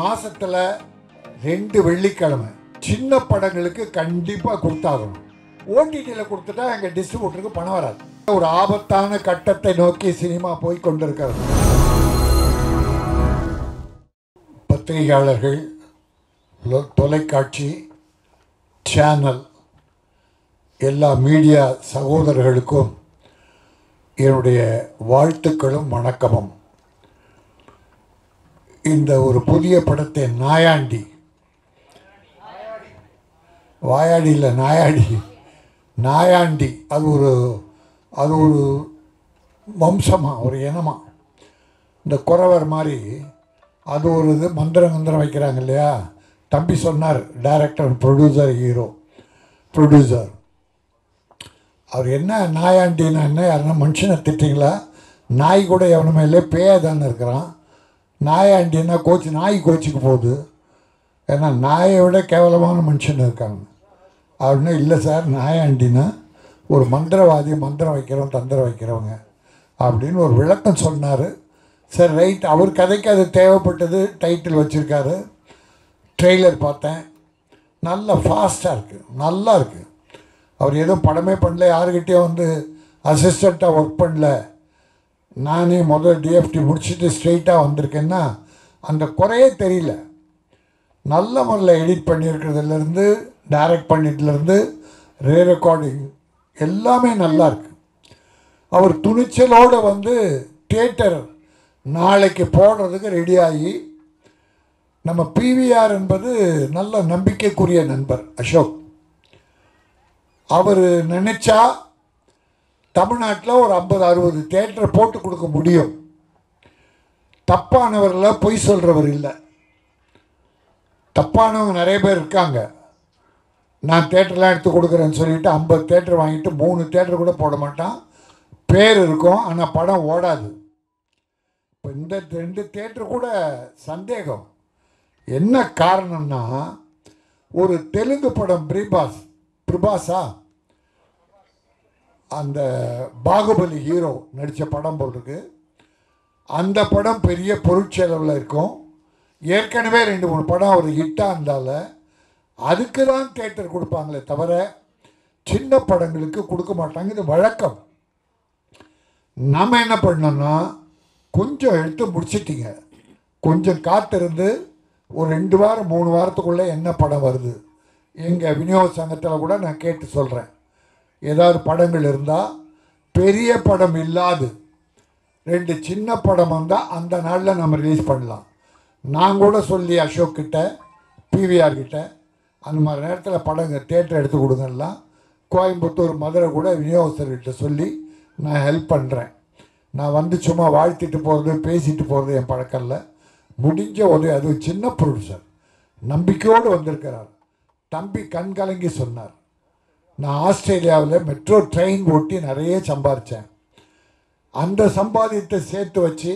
மாசத்துல 2 வெள்ளிக்கிழமை சின்ன படங்களுக்கு கண்டிப்பா கொடுத்தாகணும். ஓடிடியில் கொடுத்துட்டா எங்க டிஸ்ட்ரிபியூட்டருக்கு பணம் வராது. ஒரு ஆபத்தான கட்டத்தை நோக்கி சினிமா போய் கொண்டிருக்கிறது. பத்திரிகையாளர்கள், தொலைக்காட்சி சேனல், எல்லா மீடியா சகோதரர்களுக்கும் என்னுடைய வாழ்த்துக்களும் வணக்கமும். இந்த ஒரு புதிய படத்தை நாயாண்டி, அது ஒரு வம்சமாக, ஒரு இனமா, இந்த குறவர் மாதிரி அது ஒரு இது மந்திரம் வைக்கிறாங்க இல்லையா. தம்பி சொன்னார், டைரக்டர் ப்ரொடியூசர் ஹீரோ ப்ரொடியூசர், அவர் என்ன நாயாண்டின்னா என்ன, யாருன்னா மனுஷனை திட்டிங்களா? நாய் கூட எவனுமே இல்லை, பேய தானே இருக்கிறான். நாயாண்டின்னா நாய் கோச்சுக்கு போகுது, ஏன்னா நாயை விட கேவலமான மனுஷன் இருக்காங்க. அப்படின்னா இல்லை சார், நாயாண்டின்னா ஒரு மந்திரவாதி, மந்திரம் வைக்கிறவங்க, தந்திரம் வைக்கிறவங்க அப்படின்னு ஒரு விளக்கம் சொன்னார். சார் ரைட், அவர் கதைக்கு அது தேவைப்பட்டது, டைட்டில் வச்சுருக்காரு. ட்ரெய்லர் பார்த்தேன், நல்லா ஃபாஸ்ட்டாக இருக்குது, நல்லா இருக்குது. அவர் எதுவும் படமே பண்ணல, யாருக்கிட்டே வந்து அசிஸ்டண்ட்டாக ஒர்க் பண்ணல. நானே முதல்ல டிஎஃப்டி முடிச்சுட்டு ஸ்ட்ரெயிட்டாக வந்திருக்கேன்னா அந்த குறையே தெரியல. நல்ல முறையில் எடிட் பண்ணியிருக்கிறதுலேருந்து டைரக்ட் பண்ணிட்டுலேருந்து ரீரெக்கார்டிங் எல்லாமே நல்லாயிருக்கு. அவர் துணிச்சலோடு வந்து தியேட்டர் நாளைக்கு போடுறதுக்கு ரெடியாகி, நம்ம பிவிஆர் என்பது நல்ல நம்பிக்கைக்குரிய நண்பர் அசோக், அவர் நினச்சா தமிழ்நாட்டில் ஒரு 50-60 தியேட்டரை போட்டு கொடுக்க முடியும். தப்பானவரில் பொய் சொல்கிறவர் இல்லை. தப்பானவங்க நிறைய பேர் இருக்காங்க. நான் தியேட்டர்லாம் எடுத்து கொடுக்குறேன்னு சொல்லிவிட்டு 50 தியேட்டர் வாங்கிட்டு 3 தியேட்டர் கூட போட மாட்டான். பேர் இருக்கும் ஆனால் படம் ஓடாது. இப்போ இந்த 2 தியேட்டரு கூட சந்தேகம். என்ன காரணம்னா, ஒரு தெலுங்கு படம் பிரபாஸா அந்த பாகுபலி ஹீரோ நடித்த படம் போல் இருக்கு. அந்த படம் பெரிய பொருட்செலவில் இருக்கும். ஏற்கனவே 2-3 படம் ஒரு ஹிட்டாக இருந்தால அதுக்கு தான் தியேட்டர் கொடுப்பாங்களே தவிர சின்ன படங்களுக்கு கொடுக்க மாட்டாங்க. இது வழக்கம். நாம் என்ன பண்ணோம்னா, கொஞ்சம் எடுத்து முடிச்சிட்டிங்க, கொஞ்சம் காத்திருந்து ஒரு 2-3 வாரத்துக்குள்ளே என்ன படம் வருது. எங்கள் விநியோக சங்கத்தில் கூட நான் கேட்டு சொல்கிறேன், ஏதாவது படங்கள் இருந்தால் பெரிய படம் இல்லாது 2 சின்ன படம் வந்தால் அந்த நாளில் நம்ம ரிலீஸ் பண்ணலாம். நான் கூட சொல்லி அசோக் கிட்ட, பிவிஆர் கிட்ட, அந்த மாதிரி நேரத்தில் படங்கள் தியேட்டர் எடுத்து கொடுங்கலாம். கோயம்புத்தூர், மதுரை கூட விநியோகஸ்தர்கிட்ட சொல்லி நான் ஹெல்ப் பண்ணுறேன். நான் வந்து சும்மா வாழ்த்திட்டு போகிறது, பேசிட்டு போகிறது என் பழக்கல்ல. முடிஞ்ச உதவி, அதுவும் சின்ன ப்ரொடியூசர் நம்பிக்கையோடு வந்திருக்கிறார். தம்பி கண் கலங்கி சொன்னார், நான் ஆஸ்திரேலியாவில் மெட்ரோ ட்ரெயின் ஓட்டி நிறைய சம்பாதித்தேன். அந்த சம்பாதியத்தை சேர்த்து வச்சு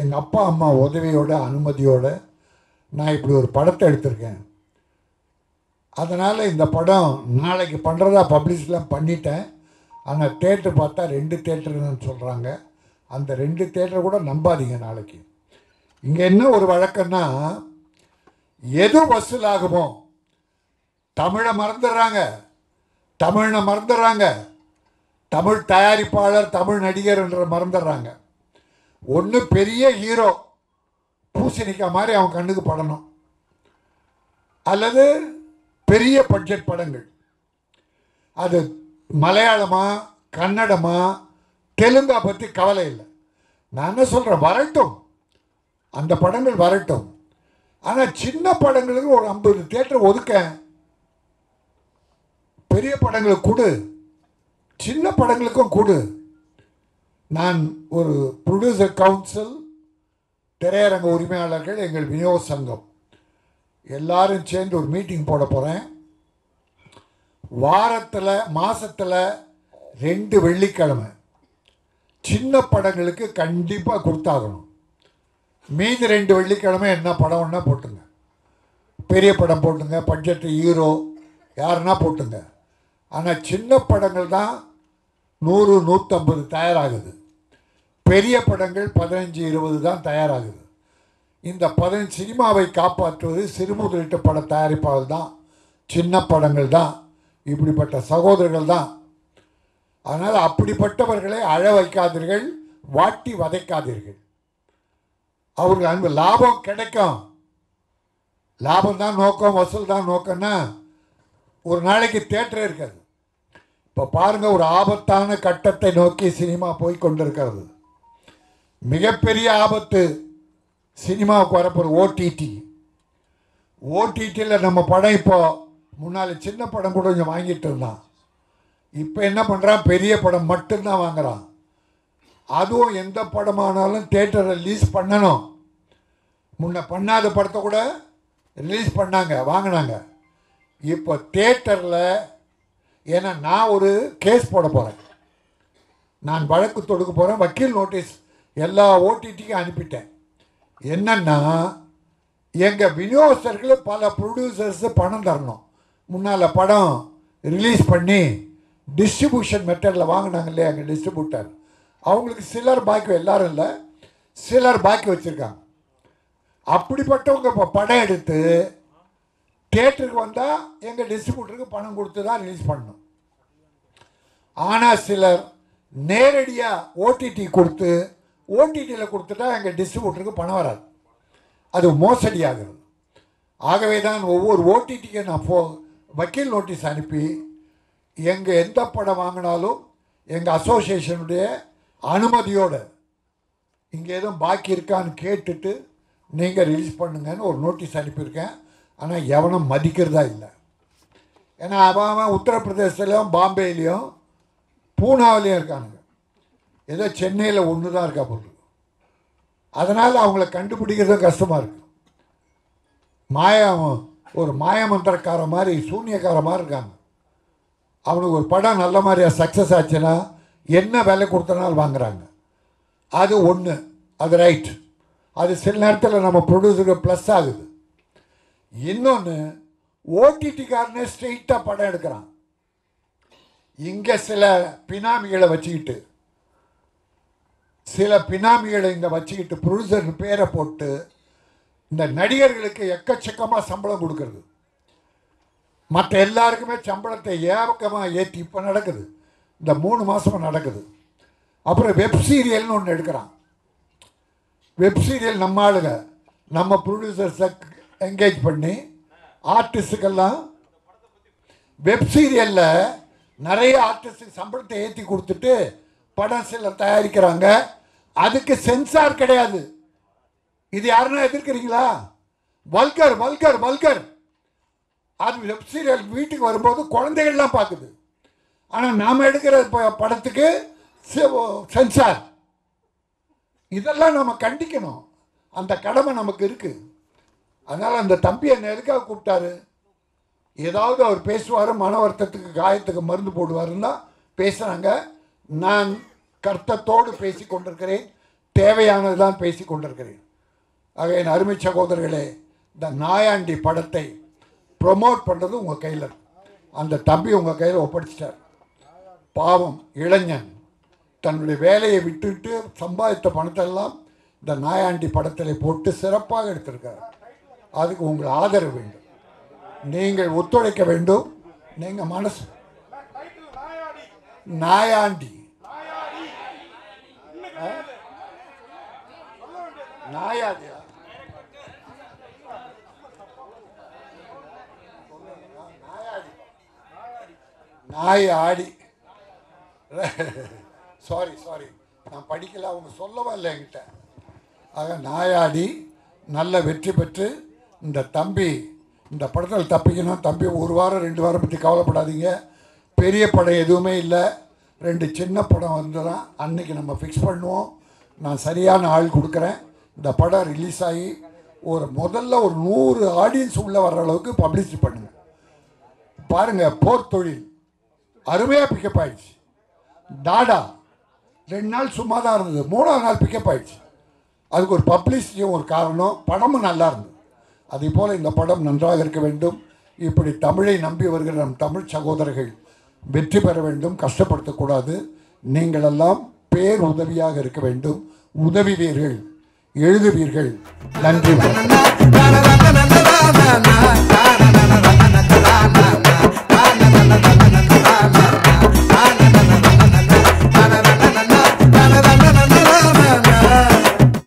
எங்கள் அப்பா அம்மா உதவியோட அனுமதியோடு நான் இப்படி ஒரு படத்தை எடுத்திருக்கேன். அதனால் இந்த படம் நாளைக்கு பண்ணுறதா பப்ளிஷ்லாம் பண்ணிட்டேன். ஆனால் தேட்டர் பார்த்தா 2 தேட்டருன்னு சொல்கிறாங்க. அந்த 2 தேட்டர் கூட நம்பாதீங்க. நாளைக்கு இங்கே என்ன ஒரு வழக்கம்னா, எது வசூலாகுமோ, தமிழை மறந்துடுறாங்க, தமிழ் தயாரிப்பாளர், தமிழ் நடிகர் என்ற மறந்துடுறாங்க. ஒன்று பெரிய ஹீரோ பூசணிக்கா மாதிரி அவன் கண்ணுக்கு படணும், அல்லது பெரிய பட்ஜெட் படங்கள். அது மலையாளமா கன்னடமா தெலுங்கா பற்றி கவலை இல்லை. நான் என்ன சொல்கிறேன், வரட்டும், அந்த படங்கள் வரட்டும். ஆனால் சின்ன படங்களுக்கு ஒரு 50 தியேட்டர் ஒதுக்க, பெரிய படங்களுக்கு கொடு, சின்ன படங்களுக்கும் கொடு. நான் ஒரு ப்ரொடியூசர் கவுன்சில், திரையரங்க உரிமையாளர்கள், எங்கள் விநியோக சங்கம் எல்லாரும் சேர்ந்து ஒரு மீட்டிங் போட போகிறேன். மாதத்தில் 2 வெள்ளிக்கிழமை சின்ன படங்களுக்கு கண்டிப்பாக கொடுத்தாகணும். மீதி 2 வெள்ளிக்கிழமை என்ன படம்னா போட்டுங்க, பெரிய படம் போட்டுங்க, பட்ஜெட்டு ஹீரோ யாருன்னா போட்டுங்க. ஆனால் சின்ன படங்கள் தான் 100-150 தயாராகுது, பெரிய படங்கள் 15-20 தான் தயாராகுது. இந்த 15 சினிமாவை காப்பாற்றுவது சிறுமுதலீட்டு பட தயாரிப்பாளர்கள் தான், சின்ன படங்கள் தான், இப்படிப்பட்ட சகோதரர்கள் தான். அதனால் அப்படிப்பட்டவர்களை அழ வைக்காதீர்கள், வாட்டி வதைக்காதீர்கள். அவர்கள் அன்பு லாபம் கிடைக்கும். லாபம் தான் நோக்கம், வசூல் தான் நோக்கம்னா ஒரு நாளைக்கு தியேட்டரே இருக்காது. இப்போ பாருங்கள், ஒரு ஆபத்தான கட்டத்தை நோக்கி சினிமா போய் கொண்டிருக்கிறது. மிகப்பெரிய ஆபத்து சினிமாவுக்கு வரப்போகிற ஓடிடி. ஓடிடியில் நம்ம படம் இப்போது, முன்னாடி சின்ன படம் கூட கொஞ்சம் வாங்கிட்டு இருந்தான், இப்போ என்ன பண்ணுறான், பெரிய படம் மட்டும்தான் வாங்குகிறான். அதுவும் எந்த படமானாலும் தேட்டரை ரிலீஸ் பண்ணணும். முன்ன பண்ணாத படத்தை கூட ரிலீஸ் பண்ணாங்க, வாங்கினாங்க. இப்போ தேட்டரில், ஏன்னா நான் ஒரு கேஸ் போட போகிறேன், நான் வழக்கு தொடுக்க போகிறேன், வக்கீல் நோட்டீஸ் எல்லா ஓடிடிக்கும் அனுப்பிட்டேன். என்னென்னா, எங்கள் விநியோகஸ்தர்கள் பல ப்ரொடியூசர்ஸு பணம் தரணும். முன்னால் படம் ரிலீஸ் பண்ணி டிஸ்ட்ரிபியூஷன் மெத்தடில் வாங்கினாங்க இல்லையா எங்கள் டிஸ்ட்ரிபியூட்டர், அவங்களுக்கு சிலர் பாக்கி, எல்லாரும் இல்லை, சிலர் பாக்கி வச்சுருக்காங்க. அப்படிப்பட்டவங்க இப்போ படம் எடுத்து தியேட்டருக்கு வந்தால் எங்கள் டிஸ்ட்ரிபியூட்டருக்கு பணம் கொடுத்து தான் ரிலீஸ் பண்ணணும். ஆனால் சிலர் நேரடியாக ஓடிடி கொடுத்து, ஓடிடியில் கொடுத்துட்டா எங்கள் டிஸ்ட்ரிபியூட்டருக்கு பணம் வராது, அது மோசடியாகிறது. ஆகவே தான் ஒவ்வொரு ஓடிடிக்கு நான் வக்கீல் நோட்டீஸ் அனுப்பி, எங்கள் எந்த படம் வாங்கினாலும் எங்கள் அசோசியேஷனுடைய அனுமதியோடு, இங்கே எதுவும் பாக்கி இருக்கான்னு கேட்டுட்டு நீங்கள் ரிலீஸ் பண்ணுங்கன்னு ஒரு நோட்டீஸ் அனுப்பியிருக்கேன். ஆனால் எவனும் மதிக்கிறதா இல்லை. ஏன்னா அவன் உத்தரப்பிரதேசத்துலேயும் பாம்பேலேயும் பூனாவிலையும் இருக்கானுங்க, ஏதோ சென்னையில் ஒன்று தான் இருக்கா பொருள். அதனால் அவங்கள கண்டுபிடிக்கிறதும் கஷ்டமாக இருக்குது. ஒரு மாயமந்திரக்கார மாதிரி, சூன்யக்கார மாதிரி இருக்காங்க. அவனுக்கு ஒரு படம் நல்ல மாதிரியா சக்ஸஸ் ஆச்சுன்னா என்ன விலை கொடுத்தனாலும் வாங்குகிறாங்க. அது ஒன்று, அது ரைட். அது சில நேரத்தில் நம்ம ப்ரொடியூசருக்கு ப்ளஸ் ஆகுது. இன்னொன்று, ஓடிடிக்காரனே ஸ்ட்ரெயிட்டாக படம் எடுக்கிறான். இங்கே சில பினாமிகளை வச்சுக்கிட்டு, ப்ரொடியூசர் பேரை போட்டு இந்த நடிகர்களுக்கு எக்கச்சக்கமாக சம்பளம் கொடுக்கறது, மற்ற எல்லாருக்குமே சம்பளத்தை ஏவக்கமாக ஏற்றி இப்போ நடக்குது, இந்த 3 மாதமாக நடக்குது. அப்புறம் வெப்சீரியல்னு ஒன்று எடுக்கிறான். வெப்சீரியல் நம்ம ஆளுங்க, நம்ம ப்ரொடியூசர்ஸை என்கேஜ் பண்ணி ஆர்டிஸ்டுக்கெல்லாம் வெப்சீரியலில் நிறைய ஆர்டிஸ்டுக்கு சம்பளத்தை ஏற்றி கொடுத்துட்டு படம் சில தயாரிக்கிறாங்க. அதுக்கு சென்சார் கிடையாது. இது யாருன்னா எதிர்க்கிறீங்களா? Vulgar vulgar vulgar. அது வெப் சீரியல் வீட்டுக்கு வரும்போது குழந்தைகள்லாம் பார்க்குது. ஆனால் நாம் எடுக்கிற படத்துக்கு சென்சார். இதெல்லாம் நம்ம கண்டிக்கணும், அந்த கடமை நமக்கு இருக்குது. அதனால் அந்த தம்பி என்னை எதுக்காக கூப்பிட்டாரு, ஏதாவது அவர் பேசுவார், மன வருத்தத்துக்கு காயத்துக்கு மருந்து போடுவாருன்னா பேசுகிறாங்க. நான் கர்த்தத்தோடு பேசி கொண்டிருக்கிறேன், தேவையானது தான் பேசி கொண்டிருக்கிறேன். ஆக என் அருமை சகோதரர்களே, இந்த நாயாண்டி படத்தை ப்ரொமோட் பண்ணுறது உங்கள் கையில். அந்த தம்பி உங்கள் கையில் ஒப்படைச்சிட்டார். பாவம் இளைஞன் தன்னுடைய வேலையை விட்டுவிட்டு சம்பாதித்த பணத்தெல்லாம் இந்த நாயாண்டி படத்தில் போட்டு சிறப்பாக எடுத்திருக்கார். அதுக்கு உங்கள் ஆதரவு வேண்டும், நீங்கள் ஒத்துழைக்க வேண்டும். நீங்கள் மனசு நாயாண்டி, நாயாண்டி நாயாடி, சாரி நான் படிக்கல, அவங்க சொல்லவே இல்லை என்கிட்ட. ஆக நாயாடி நல்ல வெற்றி பெற்று இந்த தம்பி இந்த படத்தில் தப்பிக்கணும். தம்பி 1 வாரம் 2 வாரம் பற்றி கவலைப்படாதீங்க. பெரிய படம் எதுவுமே இல்லை, 2 சின்ன படம் வந்துதான் அன்றைக்கி நம்ம ஃபிக்ஸ் பண்ணுவோம். நான் சரியான ஆள் கொடுக்குறேன். இந்த படம் ரிலீஸ் ஆகி முதல்ல ஒரு 100 ஆடியன்ஸ் உள்ளே வர்ற அளவுக்கு பப்ளிசிட்டி பண்ணுங்கள். பாருங்கள், போர் தொழில் அருமையாக பிக்கப் ஆகிடுச்சு. டாடா 2 நாள் சும்மா தான் இருந்தது, 3ஆவது நாள் பிக்கப் ஆகிடுச்சு. அதுக்கு ஒரு பப்ளிசிட்டியும் ஒரு காரணம், படமும் நல்லா இருந்தது. அதே போல் இந்த படம் நன்றாக இருக்க வேண்டும். இப்படி தமிழை நம்பி வருகிற நம் தமிழ் சகோதரர்கள் வெற்றி பெற வேண்டும், கஷ்டப்படுத்தக்கூடாது. நீங்களெல்லாம் பேர் உதவியாக இருக்க வேண்டும், உதவுவீர்கள். எழுதுவீர்கள். நன்றி.